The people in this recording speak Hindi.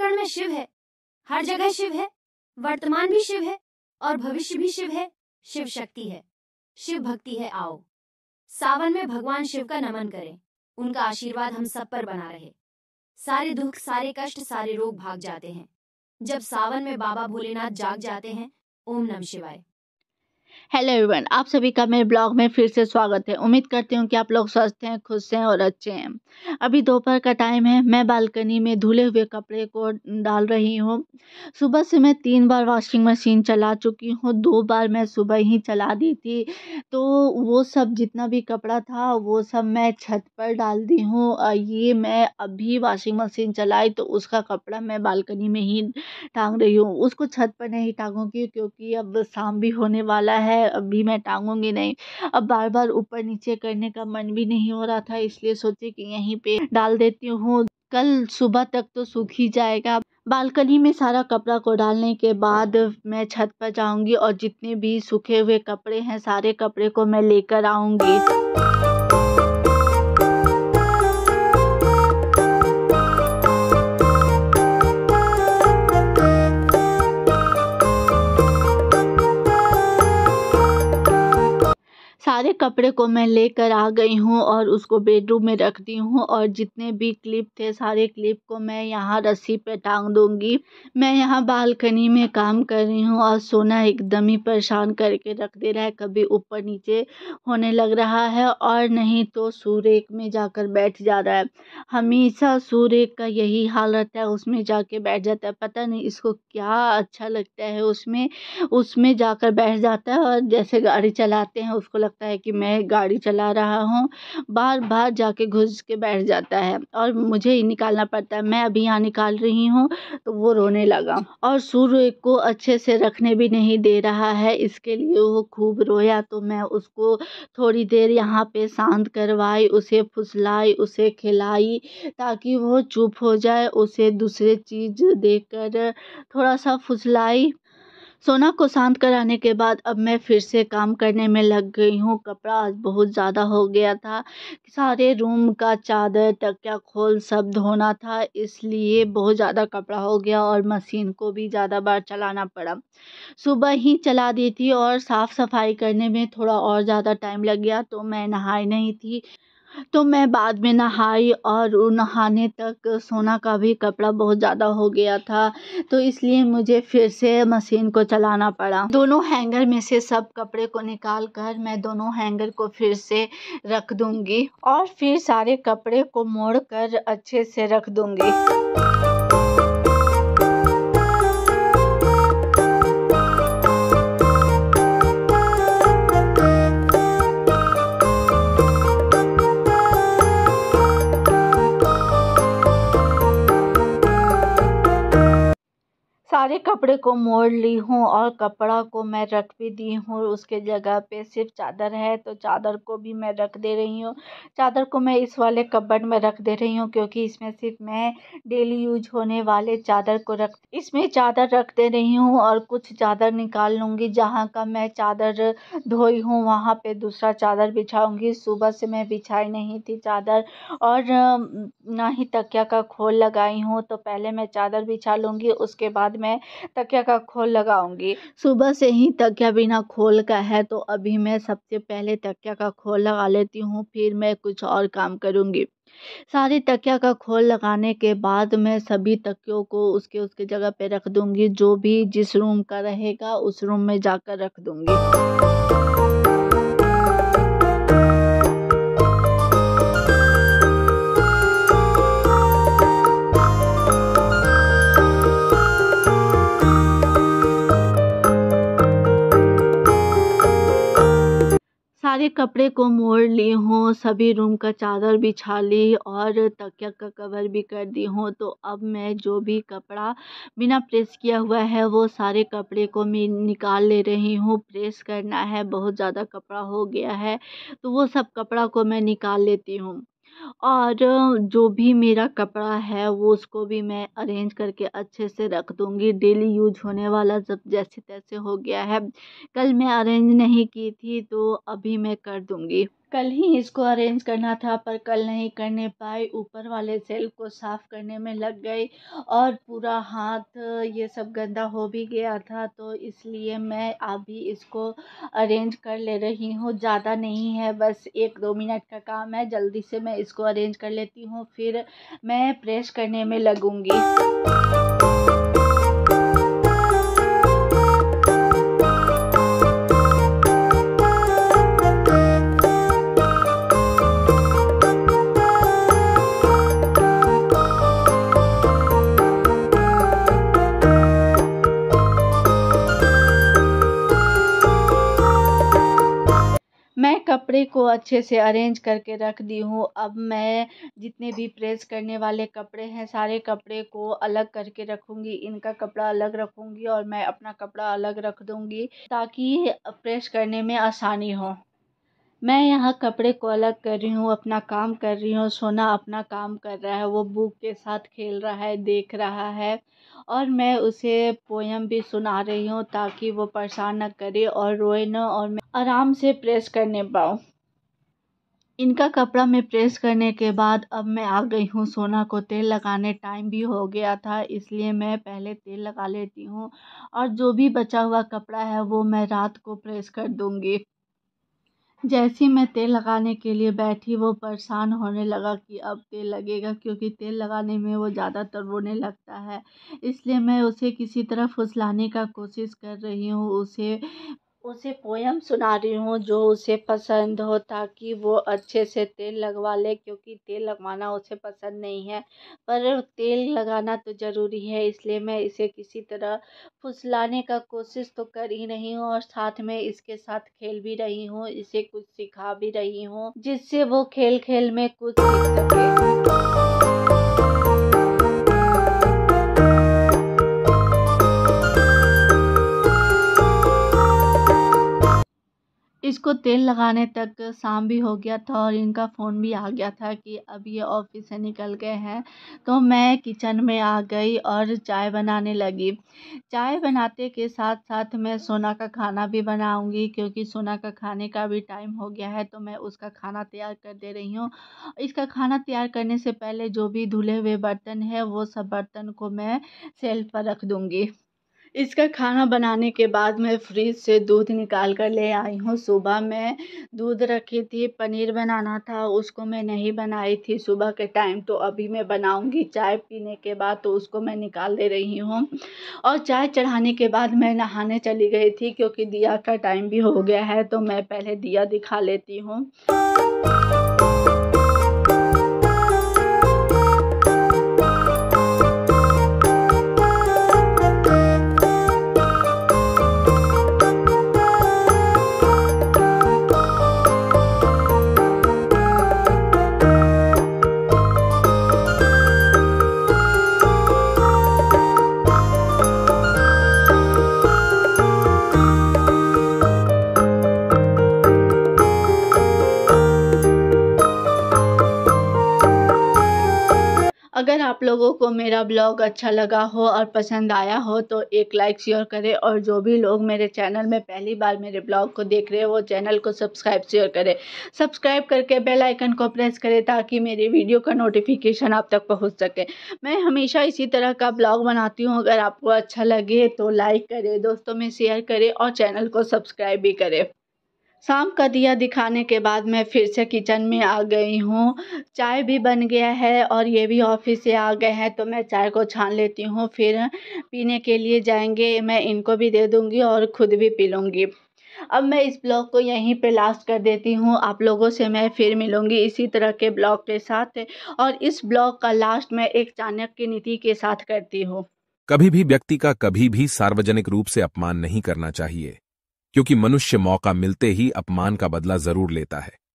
अंतःकरण में शिव है, हर जगह शिव है, वर्तमान भी शिव है और भविष्य भी शिव है। शिव शक्ति है, शिव भक्ति है। आओ सावन में भगवान शिव का नमन करें, उनका आशीर्वाद हम सब पर बना रहे। सारे दुख, सारे कष्ट, सारे रोग भाग जाते हैं जब सावन में बाबा भोलेनाथ जाग जाते हैं। ओम नमः शिवाय। हेलो एवरीवन, आप सभी का मेरे ब्लॉग में फिर से स्वागत है। उम्मीद करती हूँ कि आप लोग स्वस्थ हैं, खुश हैं और अच्छे हैं। अभी दोपहर का टाइम है, मैं बालकनी में धुले हुए कपड़े को डाल रही हूँ। सुबह से मैं 3 बार वॉशिंग मशीन चला चुकी हूँ। 2 बार मैं सुबह ही चला दी थी, तो वो सब जितना भी कपड़ा था वो सब मैं छत पर डाल दी हूँ। ये मैं अभी वॉशिंग मशीन चलाई तो उसका कपड़ा मैं बालकनी में ही टांग रही हूँ। उसको छत पर नहीं टांगूँगी क्योंकि अब शाम भी होने वाला है, अभी मैं टांगूंगी नहीं। अब बार बार ऊपर नीचे करने का मन भी नहीं हो रहा था, इसलिए सोचे कि यहीं पे डाल देती हूँ, कल सुबह तक तो सूख ही जाएगा। बालकनी में सारा कपड़ा को डालने के बाद मैं छत पर जाऊंगी और जितने भी सूखे हुए कपड़े हैं सारे कपड़े को मैं लेकर आऊंगी। सारे कपड़े को मैं लेकर आ गई हूँ और उसको बेडरूम में रख दी हूँ। और जितने भी क्लिप थे सारे क्लिप को मैं यहाँ रस्सी पे टांग दूँगी। मैं यहाँ बालकनी में काम कर रही हूँ और सोना एकदम ही परेशान करके रख दे रहा है, कभी ऊपर नीचे होने लग रहा है और नहीं तो सूर्य में जाकर बैठ जा रहा है। हमेशा सूर्य का यही हाल रहता है, उसमें जाके बैठ जाता है। पता नहीं इसको क्या अच्छा लगता है, उसमें जाकर बैठ जाता है और जैसे गाड़ी चलाते हैं उसको लगता है कि मैं गाड़ी चला रहा हूँ, बार बार जाके घुस के बैठ जाता है और मुझे ही निकालना पड़ता है। मैं अभी यहाँ निकाल रही हूँ तो वो रोने लगा और सूर्य को अच्छे से रखने भी नहीं दे रहा है, इसके लिए वो खूब रोया। तो मैं उसको थोड़ी देर यहाँ पे शांत करवाई, उसे फुसलाई, उसे खिलाई ताकि वो चुप हो जाए। उसे दूसरे चीज़ देकर थोड़ा सा फुसलाई। सोना को शांत कराने के बाद अब मैं फिर से काम करने में लग गई हूँ। कपड़ा आज बहुत ज़्यादा हो गया था, सारे रूम का चादर, तकिया, खोल सब धोना था, इसलिए बहुत ज़्यादा कपड़ा हो गया और मशीन को भी ज़्यादा बार चलाना पड़ा। सुबह ही चला दी थी और साफ़ सफाई करने में थोड़ा और ज़्यादा टाइम लग गया, तो मैं नहाई नहीं थी, तो मैं बाद में नहाई। और नहाने तक सोना का भी कपड़ा बहुत ज़्यादा हो गया था, तो इसलिए मुझे फिर से मशीन को चलाना पड़ा। दोनों हैंगर में से सब कपड़े को निकाल कर मैं दोनों हैंगर को फिर से रख दूंगी और फिर सारे कपड़े को मोड़ कर अच्छे से रख दूंगी। सारे कपड़े को मोड़ ली हूँ और कपड़ा को मैं रख भी दी हूँ। उसके जगह पे सिर्फ चादर है, तो चादर को भी मैं रख दे रही हूँ। चादर को मैं इस वाले कपबर्ड में रख दे रही हूँ क्योंकि इसमें सिर्फ मैं डेली यूज होने वाले चादर को इसमें चादर रख दे रही हूँ। और कुछ चादर निकाल लूँगी, जहाँ का मैं चादर धोई हूँ वहाँ पर दूसरा चादर बिछाऊँगी। सुबह से मैं बिछाई नहीं थी चादर और ना ही तकिया का खोल लगाई हूँ, तो पहले मैं चादर बिछा लूँगी, उसके बाद मैं तकिया का खोल लगाऊंगी। सुबह से ही तकिया बिना खोल का है, तो अभी मैं सबसे पहले तकिया का खोल लगा लेती हूँ, फिर मैं कुछ और काम करूंगी। सारे तकिया का खोल लगाने के बाद मैं सभी तकियों को उसके जगह पे रख दूंगी। जो भी जिस रूम का रहेगा उस रूम में जाकर रख दूंगी। सारे कपड़े को मोड़ ली हूँ, सभी रूम का चादर बिछा ली और तकिया का कवर भी कर दी हूँ। तो अब मैं जो भी कपड़ा बिना प्रेस किया हुआ है वो सारे कपड़े को मैं निकाल ले रही हूँ। प्रेस करना है, बहुत ज़्यादा कपड़ा हो गया है, तो वो सब कपड़ा को मैं निकाल लेती हूँ। और जो भी मेरा कपड़ा है वो उसको भी मैं अरेंज करके अच्छे से रख दूँगी। डेली यूज होने वाला सब जैसे तैसे हो गया है, कल मैं अरेंज नहीं की थी तो अभी मैं कर दूँगी। कल ही इसको अरेंज करना था पर कल नहीं करने पाए। ऊपर वाले सेल्फ को साफ़ करने में लग गई और पूरा हाथ ये सब गंदा हो भी गया था, तो इसलिए मैं अभी इसको अरेंज कर ले रही हूँ। ज़्यादा नहीं है, बस 1-2 मिनट का काम है। जल्दी से मैं इसको अरेंज कर लेती हूँ, फिर मैं प्रेस करने में लगूँगी। मैं कपड़े को अच्छे से अरेंज करके रख दी हूँ। अब मैं जितने भी प्रेस करने वाले कपड़े हैं सारे कपड़े को अलग करके रखूँगी। इनका कपड़ा अलग रखूँगी और मैं अपना कपड़ा अलग रख दूँगी ताकि प्रेस करने में आसानी हो। मैं यहाँ कपड़े को अलग कर रही हूँ, अपना काम कर रही हूँ। सोना अपना काम कर रहा है, वो बुक के साथ खेल रहा है, देख रहा है, और मैं उसे पोयम भी सुना रही हूँ ताकि वो परेशान न करे और रोए न, और मैं आराम से प्रेस करने पाऊँ। इनका कपड़ा मैं प्रेस करने के बाद अब मैं आ गई हूँ सोना को तेल लगाने। टाइम भी हो गया था, इसलिए मैं पहले तेल लगा लेती हूँ और जो भी बचा हुआ कपड़ा है वो मैं रात को प्रेस कर दूँगी। जैसे मैं तेल लगाने के लिए बैठी वो परेशान होने लगा कि अब तेल लगेगा, क्योंकि तेल लगाने में वो ज़्यादातर रोने लगता है। इसलिए मैं उसे किसी तरह फुसलाने का कोशिश कर रही हूँ, उसे पोयम सुना रही हूँ जो उसे पसंद हो ताकि वो अच्छे से तेल लगवा ले, क्योंकि तेल लगवाना उसे पसंद नहीं है पर तेल लगाना तो ज़रूरी है। इसलिए मैं इसे किसी तरह फुसलाने का कोशिश तो कर ही रही हूँ और साथ में इसके साथ खेल भी रही हूँ, इसे कुछ सिखा भी रही हूँ जिससे वो खेल खेल में कुछ सीख सके। इसको तेल लगाने तक शाम भी हो गया था और इनका फ़ोन भी आ गया था कि अब ये ऑफिस से निकल गए हैं। तो मैं किचन में आ गई और चाय बनाने लगी। चाय बनाते के साथ साथ मैं सोना का खाना भी बनाऊंगी, क्योंकि सोना का खाने का भी टाइम हो गया है, तो मैं उसका खाना तैयार कर दे रही हूँ। इसका खाना तैयार करने से पहले जो भी धुले हुए बर्तन है वो सब बर्तन को मैं सेल्फ पर रख दूँगी। इसका खाना बनाने के बाद मैं फ्रिज से दूध निकाल कर ले आई हूँ। सुबह मैं दूध रखी थी, पनीर बनाना था, उसको मैं नहीं बनाई थी सुबह के टाइम, तो अभी मैं बनाऊँगी चाय पीने के बाद, तो उसको मैं निकाल दे रही हूँ। और चाय चढ़ाने के बाद मैं नहाने चली गई थी, क्योंकि दिया का टाइम भी हो गया है, तो मैं पहले दिया दिखा लेती हूँ। अगर आप लोगों को मेरा ब्लॉग अच्छा लगा हो और पसंद आया हो तो एक लाइक शेयर करें, और जो भी लोग मेरे चैनल में पहली बार मेरे ब्लॉग को देख रहे हैं वो चैनल को सब्सक्राइब शेयर करें। सब्सक्राइब करके बेल आइकन को प्रेस करें ताकि मेरी वीडियो का नोटिफिकेशन आप तक पहुंच सके। मैं हमेशा इसी तरह का ब्लॉग बनाती हूँ। अगर आपको अच्छा लगे तो लाइक करें, दोस्तों में शेयर करें और चैनल को सब्सक्राइब भी करें। शाम का दिया दिखाने के बाद मैं फिर से किचन में आ गई हूँ। चाय भी बन गया है और ये भी ऑफिस से आ गए हैं, तो मैं चाय को छान लेती हूँ, फिर पीने के लिए जाएंगे। मैं इनको भी दे दूँगी और ख़ुद भी पी लूँगी। अब मैं इस ब्लॉग को यहीं पे लास्ट कर देती हूँ। आप लोगों से मैं फिर मिलूँगी इसी तरह के ब्लॉग के साथ, और इस ब्लॉग का लास्ट मैं एक चाणक्य नीति के साथ करती हूँ। कभी भी व्यक्ति का कभी भी सार्वजनिक रूप से अपमान नहीं करना चाहिए, क्योंकि मनुष्य मौका मिलते ही अपमान का बदला जरूर लेता है।